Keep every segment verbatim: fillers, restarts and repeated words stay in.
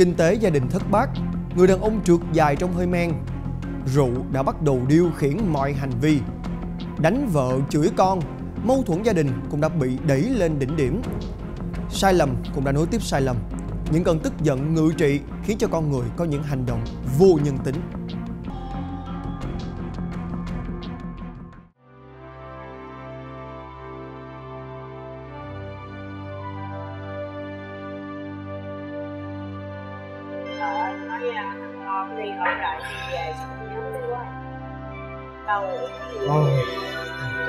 Kinh tế gia đình thất bát, người đàn ông trượt dài trong hơi men. Rượu đã bắt đầu điều khiển mọi hành vi. Đánh vợ, chửi con, mâu thuẫn gia đình cũng đã bị đẩy lên đỉnh điểm. Sai lầm cũng đã nối tiếp sai lầm. Những cơn tức giận ngự trị khiến cho con người có những hành động vô nhân tính.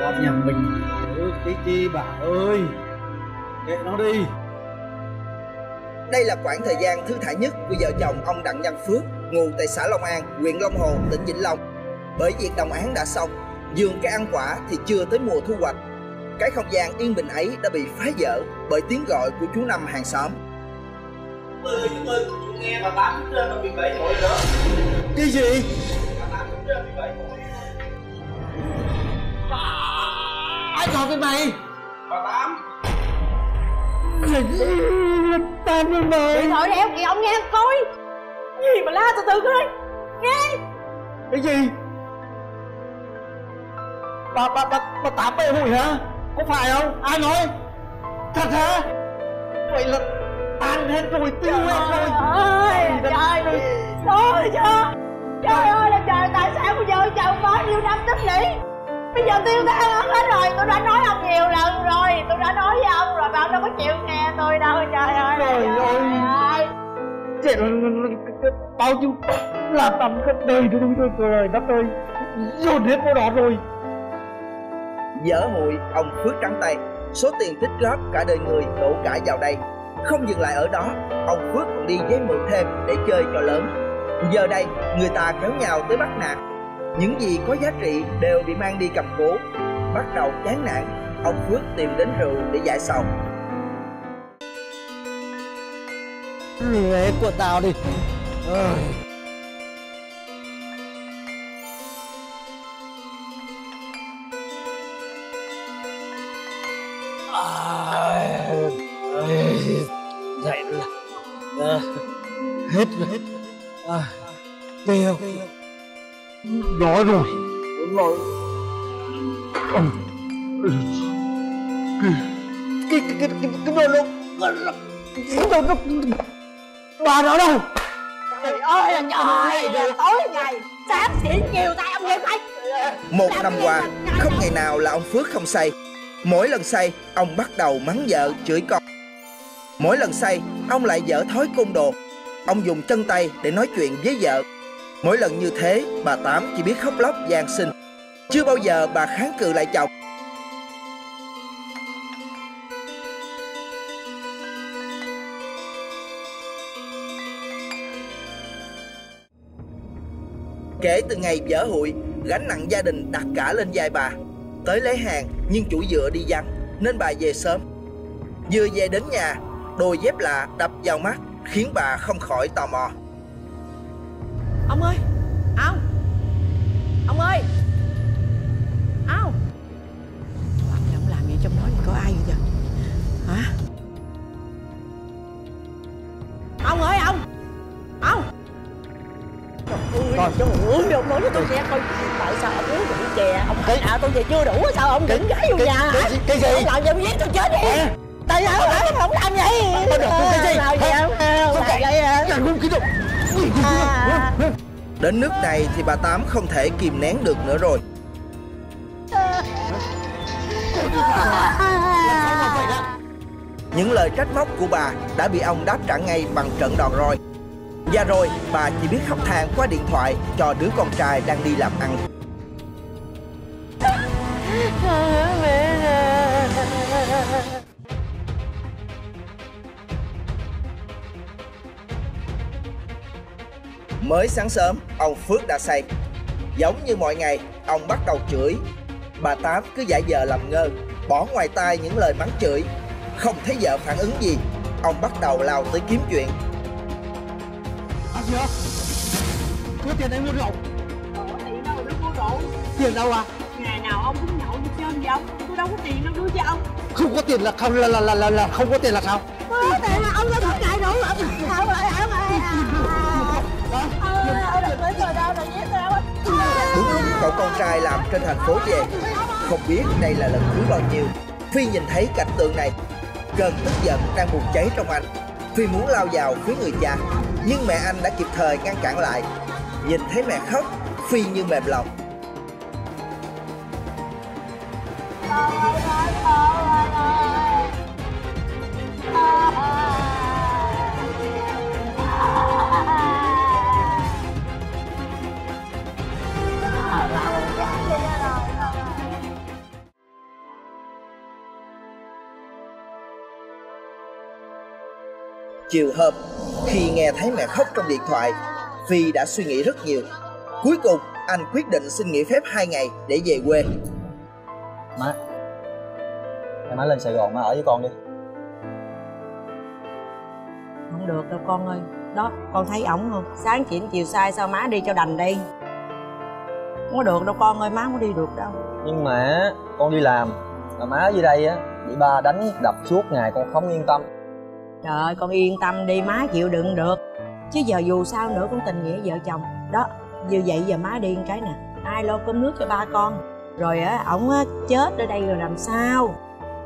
Con nhà mình cái chi bà ơi, kệ nó đi. Đây là khoảng thời gian thư thả nhất của vợ chồng ông Đặng Văn Phước, ngụ tại xã Long An, huyện Long Hồ, tỉnh Vĩnh Long. Bởi việc đồng án đã xong, vườn cây ăn quả thì chưa tới mùa thu hoạch. Cái không gian yên bình ấy đã bị phá vỡ bởi tiếng gọi của chú Năm hàng xóm. Tôi tôi nghe bà Tám lên là bị bẫy rồi nữa. Cái gì? Bà Tám lên là bị bẫy rồi. Ai gọi với mày? Bà Tám. Tám ơi mày. Điện thoại đeo kìa ông nghe coi. Gì mà la từ từ coi. Nghe. Cái gì? Bà bà bà bà Tám bê hụi hả? Có phải không? Ai nói? Thật hả? Vậy là tan hết rồi, tiêu hết rồi. Ơi, trời ơi, thôi chưa? Trời ơi là trời, tại sao bây giờ chồng có nhiêu năm tích lũy? Bây giờ tiêu tan hết rồi, tôi đã nói ông nhiều lần rồi, tôi đã nói với ông rồi, ông đâu có chịu nghe tôi đâu, trời ơi. Trời ơi. Trời ơi, bao nhiêu làm tầm cái đời tôi tôi trời đất ơi, dồn hết vô đó rồi. Dở hụi, ông Phước trắng tay, số tiền tích góp cả đời người đổ cả vào đây. Không dừng lại ở đó, ông Phước còn đi với mượn thêm để chơi cho lớn. Giờ đây, người ta kéo nhau tới bắt nạt. Những gì có giá trị đều bị mang đi cầm cố. Bắt đầu chán nản, ông Phước tìm đến rượu để giải sầu. Rượu của tao đi. Ôi. Dậy rồi. À, hết rồi. À, tiêu. Đó rồi. Đúng rồi. À, cái cái cái cái cái đồ nó cái đồ nó bà đó đâu? Trời ơi là trời, trời tối ngày sáng xỉn chiều tay ông nghe thấy. Một năm qua không ngày nào là ông Phước không say. Mỗi lần say ông bắt đầu mắng vợ chửi con. Mỗi lần say, ông lại dở thói côn đồ. Ông dùng chân tay để nói chuyện với vợ. Mỗi lần như thế, bà Tám chỉ biết khóc lóc van xin. Chưa bao giờ bà kháng cự lại chồng. Kể từ ngày vỡ hụi, gánh nặng gia đình đặt cả lên vai bà. Tới lấy hàng, nhưng chủ dựa đi vắng, nên bà về sớm. Vừa về đến nhà, đôi dép lạ đập vào mắt khiến bà không khỏi tò mò. Ông ơi, ông, ông ơi, ông. Ông làm làm gì trong đó mà có ai vậy giờ? Hả? Ông ơi, ông, ông. Trời ơi, uống đi ông nói cho tôi nghe coi. Tại sao ông uống rượu chè? Ông cái à tôi về chưa đủ sao ông đỉnh gái vô nhà hả? Cái gì? Ông làm gì ông giết tôi chết đi. Tại sao ông không làm vậy? Tôi đọc tôi cái gì? Sao vậy ông? Sao vậy? Đến nước này thì bà Tám không thể kìm nén được nữa rồi. Những lời trách móc của bà đã bị ông đáp trả ngay bằng trận đòn roi. Và rồi bà chỉ biết khóc than qua điện thoại cho đứa con trai đang đi làm ăn. Mới sáng sớm, ông Phước đã say. Giống như mọi ngày, ông bắt đầu chửi. Bà Tám cứ giả vờ làm ngơ, bỏ ngoài tai những lời mắng chửi. Không thấy vợ phản ứng gì, ông bắt đầu lao tới kiếm chuyện. Anh chưa? Có tiền em mua rượu. Ủa tiền đâu để mua rượu? Tiền đâu à? Ngày nào ông cũng nhậu đi chơi gì ông? Tôi đâu có tiền đâu đưa cho ông. Không có tiền là không là là là là không có tiền là sao? Tại mà ông không cài đủ lắm. Ông lại ảo ơi. Ông đừng lấy người đâu, đừng giết tao. Đúng lúc cậu con trai làm trên thành phố về. Không biết đây là lần thứ bao nhiêu Phi nhìn thấy cảnh tượng này. Cơn tức giận đang bùng cháy trong anh. Phi muốn lao vào phía người cha, nhưng mẹ anh đã kịp thời ngăn cản lại. Nhìn thấy mẹ khóc, Phi như mềm lòng. Chiều hôm, khi nghe thấy mẹ khóc trong điện thoại, Phi đã suy nghĩ rất nhiều. Cuối cùng, anh quyết định xin nghỉ phép hai ngày để về quê. Má, em má lên Sài Gòn má ở với con đi. Không được đâu con ơi. Đó, con thấy ổng không? Sáng chỉ chiều sai sao má đi cho đành đi. Không có được đâu con ơi, má không có đi được đâu. Nhưng mà con đi làm, mà má ở dưới đây á, bị ba đánh đập suốt ngày con không yên tâm. Trời ơi, con yên tâm đi, má chịu đựng được. Chứ giờ dù sao nữa cũng tình nghĩa vợ chồng. Đó, như vậy giờ má đi một cái nè, ai lo cơm nước cho ba con. Rồi á, ổng á, chết ở đây rồi làm sao.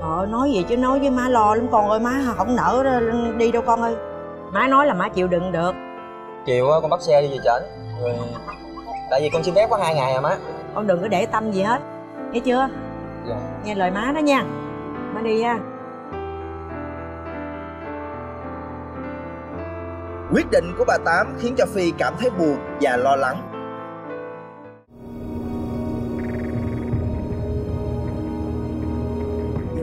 Trời ơi, nói gì chứ nói với má lo lắm con ơi, má không nỡ đi đâu con ơi. Má nói là má chịu đựng được. Chiều á, con bắt xe đi về trển. Rồi... tại vì con xin phép có hai ngày à má. Con đừng có để tâm gì hết, nghe chưa? Dạ. Nghe lời má đó nha. Má đi ha. Quyết định của bà Tám khiến cho Phi cảm thấy buồn và lo lắng.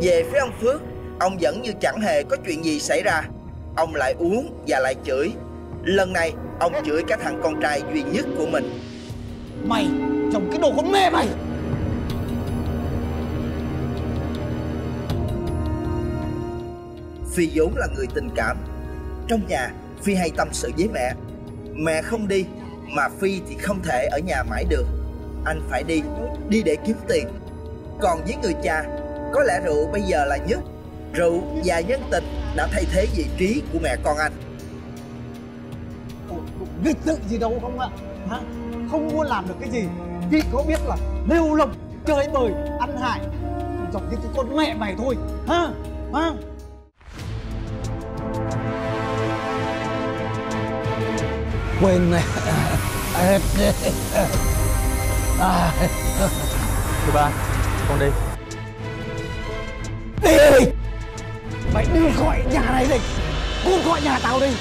Về phía ông Phước, ông vẫn như chẳng hề có chuyện gì xảy ra. Ông lại uống và lại chửi. Lần này, ông chửi cả thằng con trai duy nhất của mình. Mày, chồng cái đồ con mê mày. Phi vốn là người tình cảm. Trong nhà, Phi hay tâm sự với mẹ. Mẹ không đi, mà Phi thì không thể ở nhà mãi được. Anh phải đi, đi để kiếm tiền. Còn với người cha, có lẽ rượu bây giờ là nhất. Rượu và nhân tình đã thay thế vị trí của mẹ con anh. Nghịch tự gì đâu không ạ. Hả? Không muốn làm được cái gì thì có biết là lêu lồng, chơi bời, ăn hại. Giống như cái con mẹ mày thôi. Hả? Hả? Quên mẹ. Thưa ba, con đi. Đi! Mày đi khỏi nhà này đi. Cút khỏi nhà tao đi.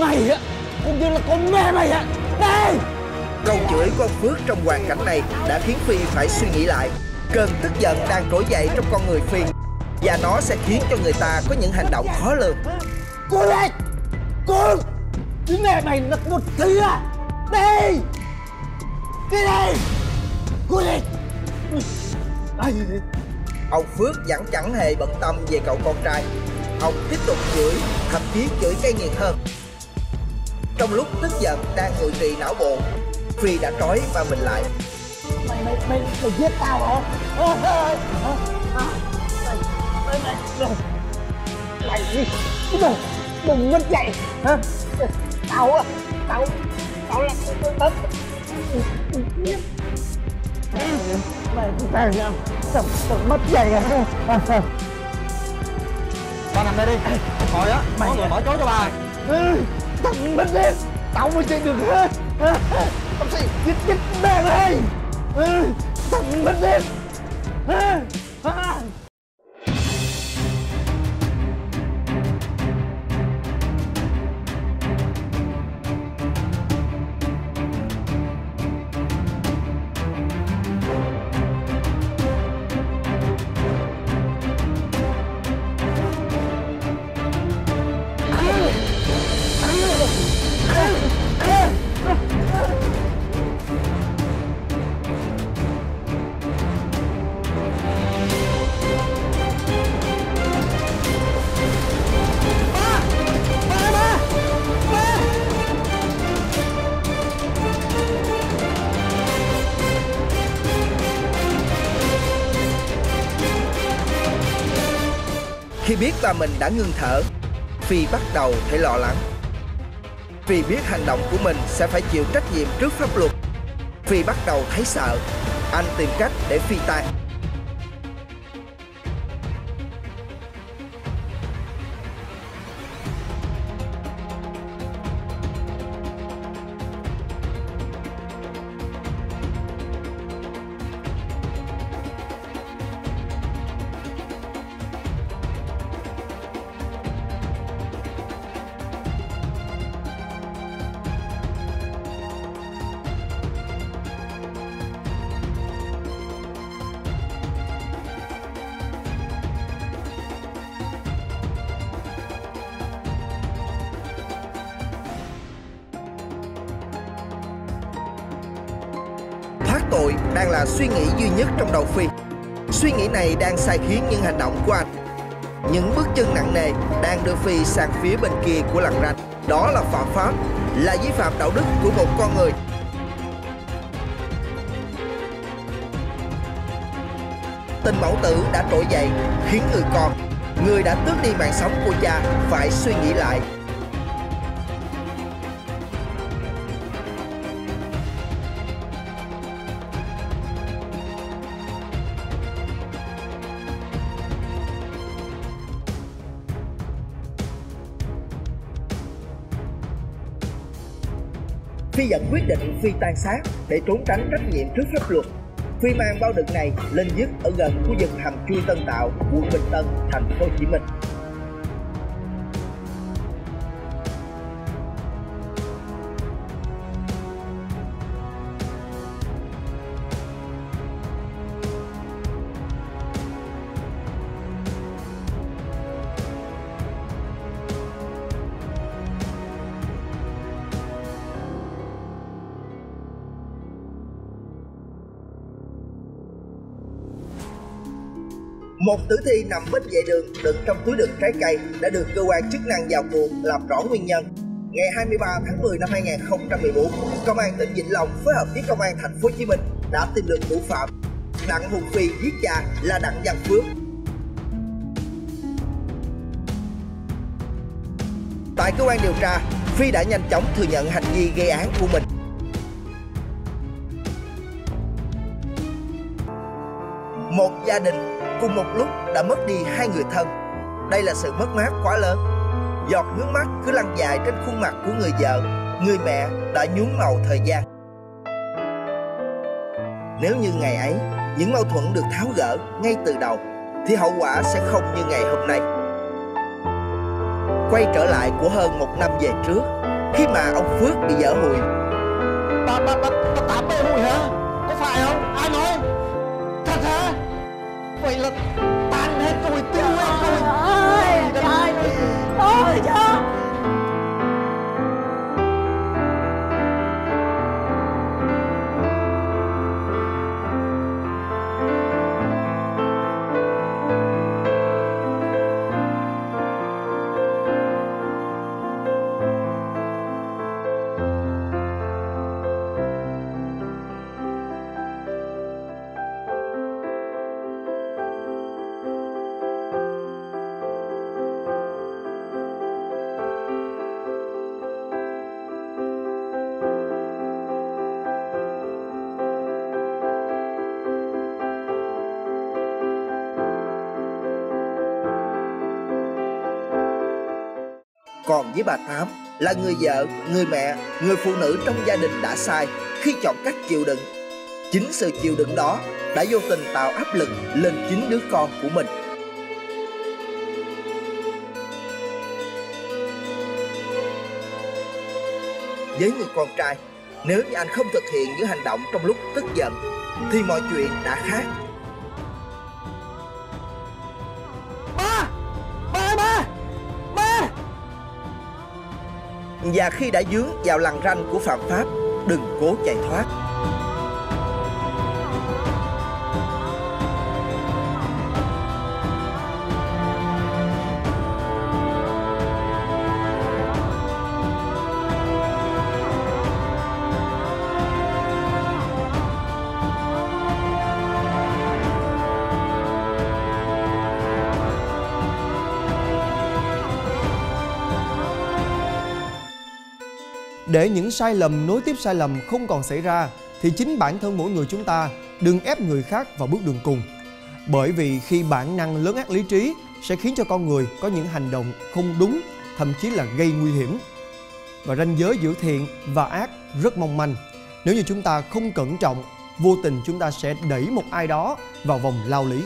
Mày á, cũng như là con mẹ mày á. Đi! Câu chửi của ông Phước trong hoàn cảnh này đã khiến Phi phải suy nghĩ lại. Cơn tức giận đang trỗi dậy trong con người Phi, và nó sẽ khiến cho người ta có những hành động khó lường. Cút đi! Cút! Chính mẹ mày là một thứ à! Đi! Đi đi! Cút đi! Ông Phước vẫn chẳng hề bận tâm về cậu con trai. Ông tiếp tục chửi, thậm chí chửi cay nghiệt hơn. Trong lúc tức giận đang ngự trị não bộ, Phi đã trói và mình lại. Mày mày mày mày giết tao hả? Ôi, ôi, ôi. Hả? Mày mày mày mày mày mày đừng mất dậy hả? Tao á, tao tao là tao tao mày tao nhầm tao mất dậy hả? Ba nằm đây đi. Thôi á, mày có người mở chối cho bà. Tao mất đi, tao mới chạy được hết. Ông sẽ giết chết mẹ mày. Thằng mất đêm. Biết bà mình đã ngưng thở, Phi bắt đầu thấy lo lắng. Phi biết hành động của mình sẽ phải chịu trách nhiệm trước pháp luật. Phi bắt đầu thấy sợ. Anh tìm cách để phi tan. Tội đang là suy nghĩ duy nhất trong đầu Phi. Suy nghĩ này đang sai khiến những hành động của anh. Những bước chân nặng nề đang đưa Phi sang phía bên kia của lằn ranh. Đó là phạm pháp, là vi phạm đạo đức của một con người. Tình mẫu tử đã trỗi dậy, khiến người con, người đã tước đi mạng sống của cha, phải suy nghĩ lại. Phi dẫn quyết định phi tan xác để trốn tránh trách nhiệm trước pháp luật. Phi mang bao đựng này lên dứt ở gần khu vực hầm chui Tân Tạo, quận Bình Tân, thành phố Hồ Chí Minh. Một tử thi nằm bên vệ đường đựng trong túi đựng trái cây đã được cơ quan chức năng vào cuộc làm rõ nguyên nhân. Ngày hai mươi ba tháng mười năm hai nghìn không trăm mười bốn, Công an tỉnh Vĩnh Long phối hợp với Công an thành phố Hồ Chí Minh đã tìm được thủ phạm. Đặng Hùng Phi giết cha là Đặng Văn Phước. Tại cơ quan điều tra, Phi đã nhanh chóng thừa nhận hành vi gây án của mình. Một gia đình cùng một lúc đã mất đi hai người thân. Đây là sự mất mát quá lớn. Giọt nước mắt cứ lăn dài trên khuôn mặt của người vợ, người mẹ đã nhuốm màu thời gian. Nếu như ngày ấy, những mâu thuẫn được tháo gỡ ngay từ đầu, thì hậu quả sẽ không như ngày hôm nay. Quay trở lại của hơn một năm về trước, khi mà ông Phước bị vợ hùi. Bà, bà, bà, bà tám bê hùi hả? Có phải không? Ai nói? Thật hả? Vậy là tan hết rồi, tiêu hết rồi. Trời ơi, ôi trời. Còn với bà Tám là người vợ, người mẹ, người phụ nữ trong gia đình đã sai khi chọn cách chịu đựng. Chính sự chịu đựng đó đã vô tình tạo áp lực lên chính đứa con của mình. Với người con trai, nếu như anh không thực hiện những hành động trong lúc tức giận, thì mọi chuyện đã khác. Và khi đã dướng vào lằn ranh của phạm pháp, đừng cố chạy thoát. để những sai lầm nối tiếp sai lầm không còn xảy ra thì chính bản thân mỗi người chúng ta đừng ép người khác vào bước đường cùng. Bởi vì khi bản năng lớn át lý trí sẽ khiến cho con người có những hành động không đúng, thậm chí là gây nguy hiểm. Và ranh giới giữa thiện và ác rất mong manh. Nếu như chúng ta không cẩn trọng, vô tình chúng ta sẽ đẩy một ai đó vào vòng lao lý.